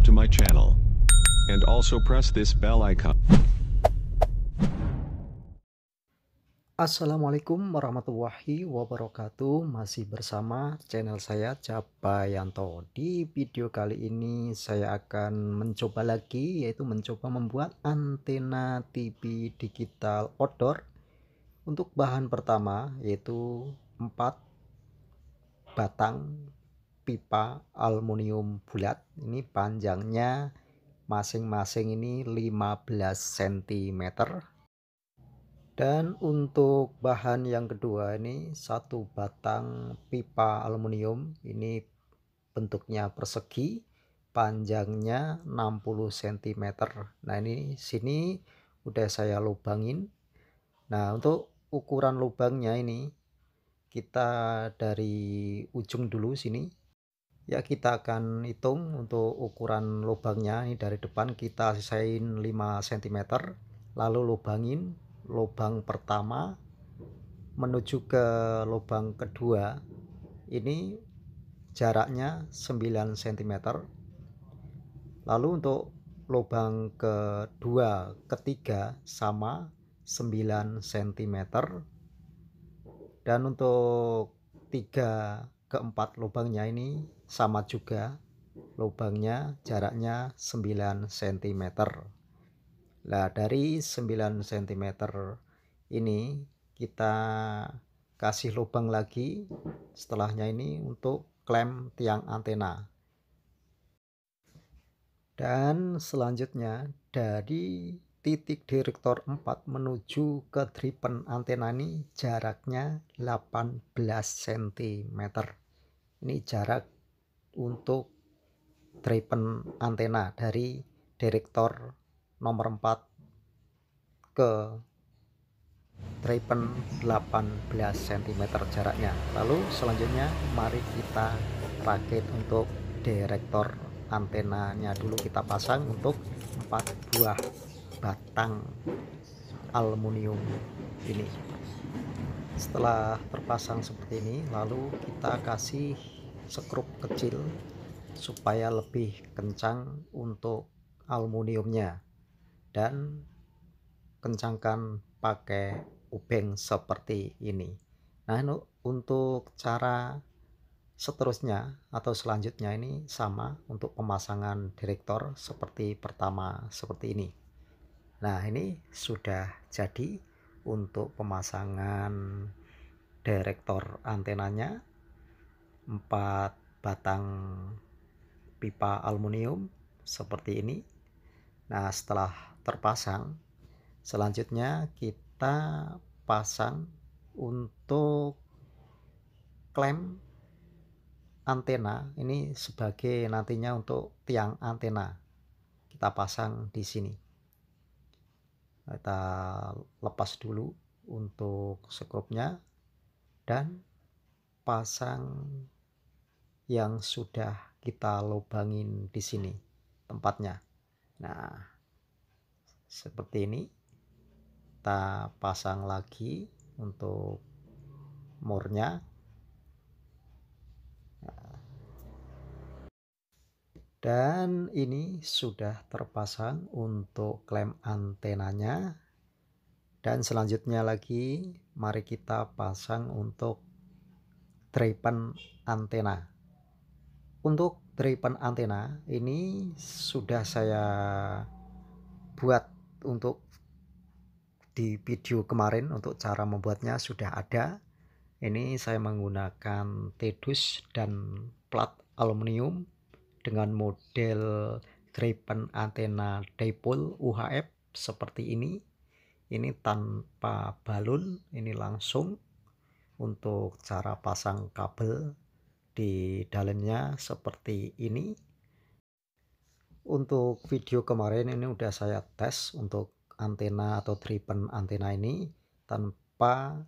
subscribe to my channel and also press this bell icon. Assalamualaikum warahmatullahi wabarakatuh. Masih bersama channel saya Java Yanto. Di video kali ini saya akan mencoba lagi, yaitu mencoba membuat antena TV digital outdoor. Untuk bahan pertama yaitu 4 batang pipa aluminium bulat. Ini panjangnya masing-masing ini 15 cm. Dan untuk bahan yang kedua ini 1 batang pipa aluminium, ini bentuknya persegi, panjangnya 60 cm. Nah, ini sini udah saya lubangin. Nah, untuk ukuran lubangnya ini kita dari ujung dulu sini. Ya, kita akan hitung untuk ukuran lubangnya. Ini dari depan kita sisain 5 cm, lalu lubangin lubang pertama menuju ke lubang kedua, ini jaraknya 9 cm. Lalu untuk lubang kedua ketiga sama 9 cm. Dan untuk 3 keempat lubangnya ini sama juga lubangnya, jaraknya 9 cm. Nah, dari 9 cm ini kita kasih lubang lagi setelahnya ini untuk klem tiang antena. Dan selanjutnya dari titik direktor 4 menuju ke driven antena ini jaraknya 18 cm. Ini jarak untuk driven antena dari direktor nomor 4 ke driven 18 cm jaraknya. Lalu selanjutnya mari kita rakit untuk direktor antenanya dulu. Kita pasang untuk 4 buah batang aluminium ini. Setelah terpasang seperti ini, lalu kita kasih skrup kecil supaya lebih kencang untuk aluminiumnya, dan kencangkan pakai obeng seperti ini. Nah, untuk cara seterusnya atau selanjutnya ini sama untuk pemasangan direktor seperti pertama seperti ini. Nah, ini sudah jadi untuk pemasangan direktor antenanya, 4 batang pipa aluminium seperti ini. Nah, setelah terpasang, selanjutnya kita pasang untuk klem antena ini sebagai nantinya untuk tiang antena. Kita pasang di sini, kita lepas dulu untuk skrupnya dan pasang yang sudah kita lubangin di sini tempatnya. Nah, seperti ini kita pasang lagi untuk murnya. Dan ini sudah terpasang untuk klem antenanya. Dan selanjutnya lagi mari kita pasang untuk driven antena. Untuk driven antena ini sudah saya buat untuk di video kemarin. Untuk cara membuatnya sudah ada. Ini saya menggunakan tedus dan plat aluminium dengan model driven antena dipole UHF seperti ini. Ini tanpa balun, ini langsung. Untuk cara pasang kabel di dalamnya seperti ini. Untuk video kemarin ini udah saya tes untuk antena atau driven antena ini tanpa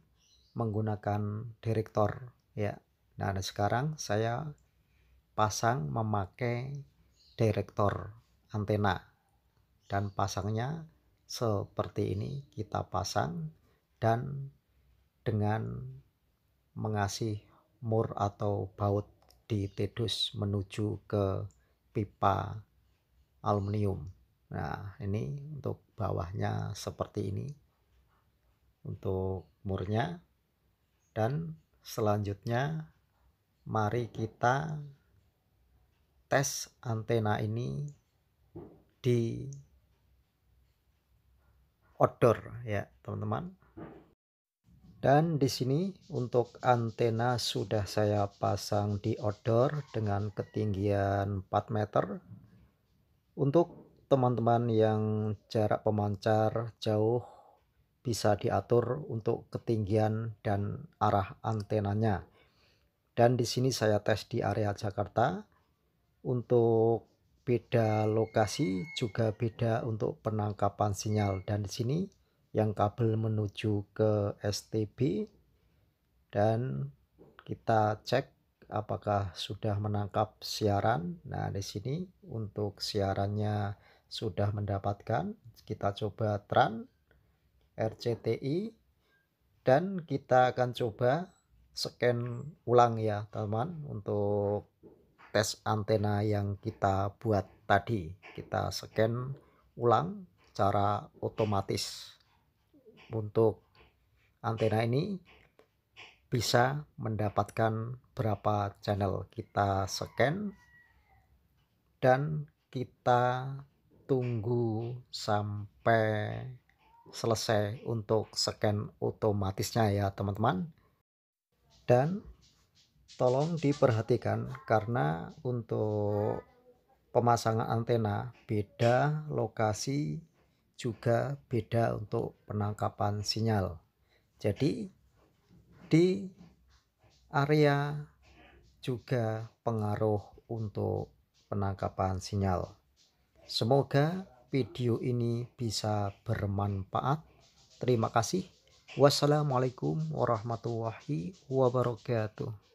menggunakan direktor, ya. Nah, sekarang saya pasang memakai direktor antena dan pasangnya seperti ini. Kita pasang dan dengan mengasih mur atau baut di tedus menuju ke pipa aluminium. Nah, ini untuk bawahnya seperti ini untuk murnya. Dan selanjutnya mari kita tes antena ini di outdoor ya teman-teman. Dan di sini untuk antena sudah saya pasang di outdoor dengan ketinggian 4 meter. Untuk teman-teman yang jarak pemancar jauh bisa diatur untuk ketinggian dan arah antenanya. Dan di sini saya tes di area Jakarta. Untuk beda lokasi juga beda untuk penangkapan sinyal. Dan di sini yang kabel menuju ke STB, dan kita cek apakah sudah menangkap siaran. Nah, di sini untuk siarannya sudah mendapatkan. Kita coba tran RCTI dan kita akan coba scan ulang ya teman, untuk tes antena yang kita buat tadi. Kita scan ulang secara otomatis. Untuk antena ini bisa mendapatkan berapa channel. Kita scan dan kita tunggu sampai selesai untuk scan otomatisnya ya teman-teman. Dan tolong diperhatikan karena untuk pemasangan antena beda lokasi juga beda untuk penangkapan sinyal. Jadi di area juga pengaruh untuk penangkapan sinyal. Semoga video ini bisa bermanfaat. Terima kasih. Wassalamualaikum warahmatullahi wabarakatuh.